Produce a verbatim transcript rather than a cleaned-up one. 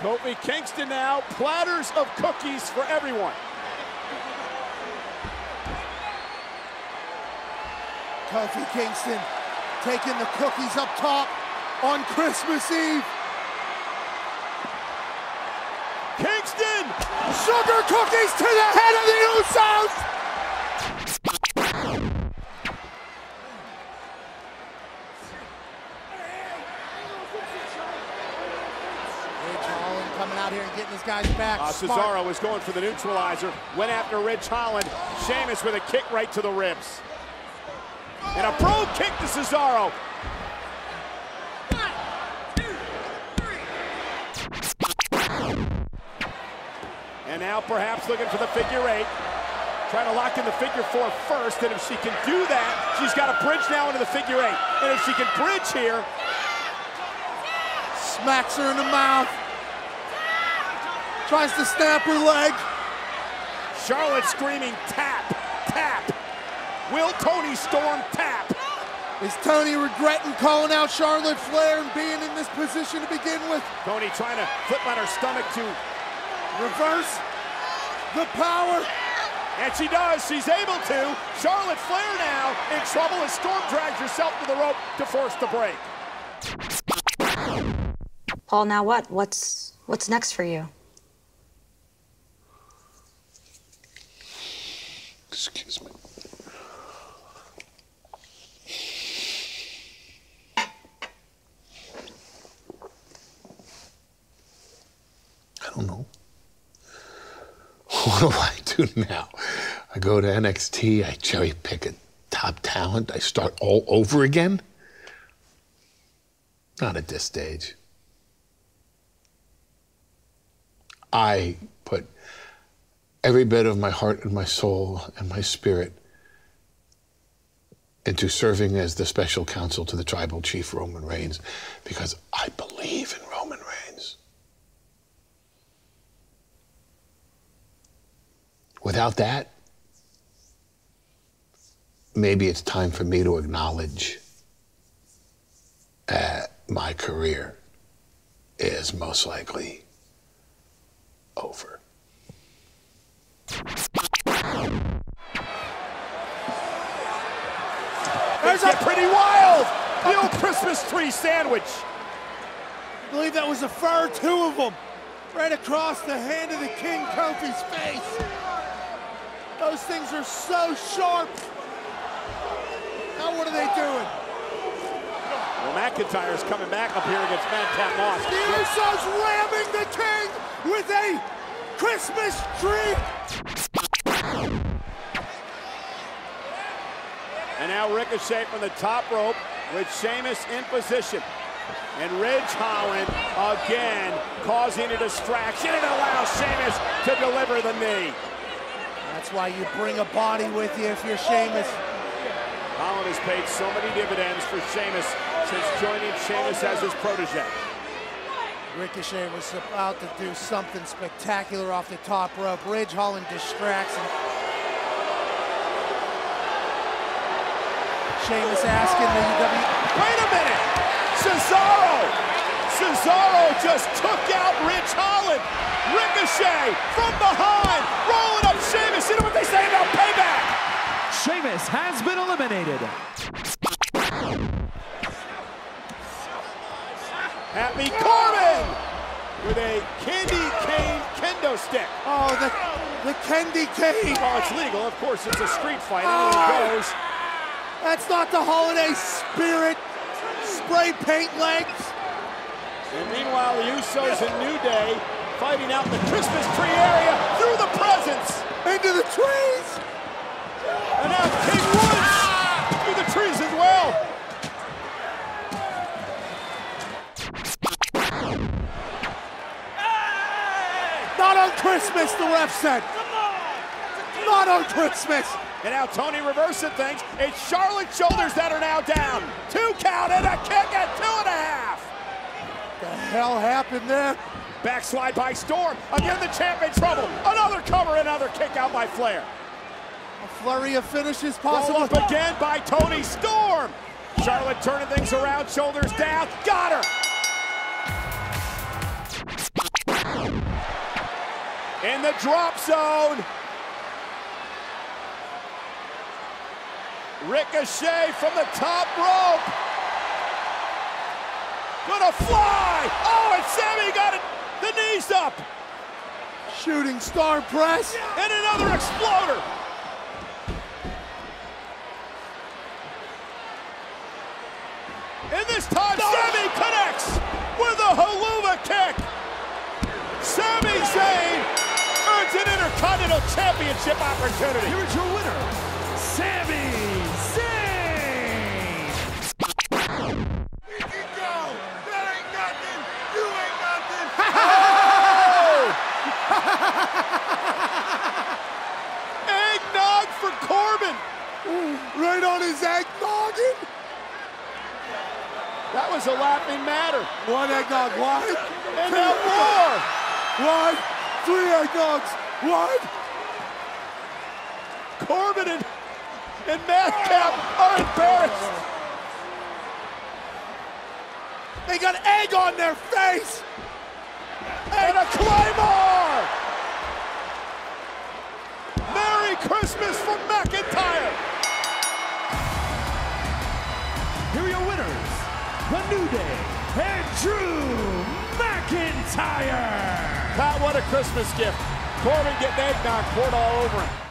Kofi Kingston now, platters of cookies for everyone. Kofi Kingston taking the cookies up top on Christmas Eve. Kingston, sugar cookies to the head of the Usos! Ridge Holland coming out here and getting his guys back. Uh, Cesaro was going for the neutralizer, went after Ridge Holland. Sheamus with a kick right to the ribs. And a pro kick to Cesaro. One, two, three. And now perhaps looking for the figure eight. Trying to lock in the figure four first, and if she can do that, she's got a bridge now into the figure eight. And if she can bridge here, smacks her in the mouth. Tries to snap her leg. Charlotte screaming, tap, tap. Will Toni Storm tap? Is Toni regretting calling out Charlotte Flair and being in this position to begin with? Toni trying to flip on her stomach to reverse the power. And she does, she's able to. Charlotte Flair now in trouble as Storm drags herself to the rope to force the break. Paul, now what? What's, what's next for you? Excuse me. I don't know. What do I do now? I go to N X T, I cherry pick a top talent, I start all over again? Not at this stage. I put every bit of my heart and my soul and my spirit into serving as the special counsel to the tribal chief Roman Reigns, because I believe in Roman Reigns. Without that, maybe it's time for me to acknowledge that my career is most likely over. There's a pretty wild little Christmas tree sandwich. I believe that was a fur, two of them, right across the hand of the King Kofi's face. Those things are so sharp. Now what are they doing? Well, McIntyre's coming back up here against Madcap Moss. The Usos ramming the King with a Christmas tree. And now Ricochet from the top rope with Sheamus in position. And Ridge Holland again causing a distraction. It allows Sheamus to deliver the knee. That's why you bring a body with you if you're Sheamus. Holland has paid so many dividends for Sheamus since joining Sheamus as his protege. Ricochet was about to do something spectacular off the top rope. Ridge Holland distracts him. Sheamus asking the U W... Wait a minute! Cesaro! Cesaro just took out Ridge Holland! Ricochet from behind, rolling up Sheamus. You know what they say about payback? Sheamus has been eliminated. Happy Corbin with a candy cane kendo stick. Oh, the, the candy cane. Oh, it's legal. Of course, it's a street fight. Oh, it goes. That's not the holiday spirit. Spray paint legs. And meanwhile, the Usos and New Day fighting out in the Christmas tree area, through the presents, into the trees. And now King Woods through the trees as well. Hey! Not on Christmas, the ref said. Not on Christmas. And now Toni reversing things. It's Charlotte's shoulders that are now down. Two count and a kick at two and a half. What the hell happened there? Backslide by Storm, again the champ in trouble. Another cover, another kick out by Flair. A flurry of finishes possible. Roll up again by Toni Storm. Charlotte turning things around, shoulders down, got her. in the drop zone. Ricochet from the top rope. Gonna fly. Oh, and Sami got it. The knees up. Shooting star press. And another exploder. And this time, no. Sami connects with a Haluva kick. Sami Zayn earns an Intercontinental Championship opportunity. Here's your winner, Sami Zayn. You can go. That ain't nothing. You ain't nothing. Oh! Eggnog for Corbin. Ooh, right on his eggnoggin. That was a laughing matter. One eggnog, one. And now more. One, three eggnogs, one. Corbin and, and Madcap are embarrassed. They got egg on their face. And a Claymore. Merry Christmas from McIntyre. Here are your winners. The New Day and Drew McIntyre. Pat, what a Christmas gift. Corbin getting eggnog poured all over him.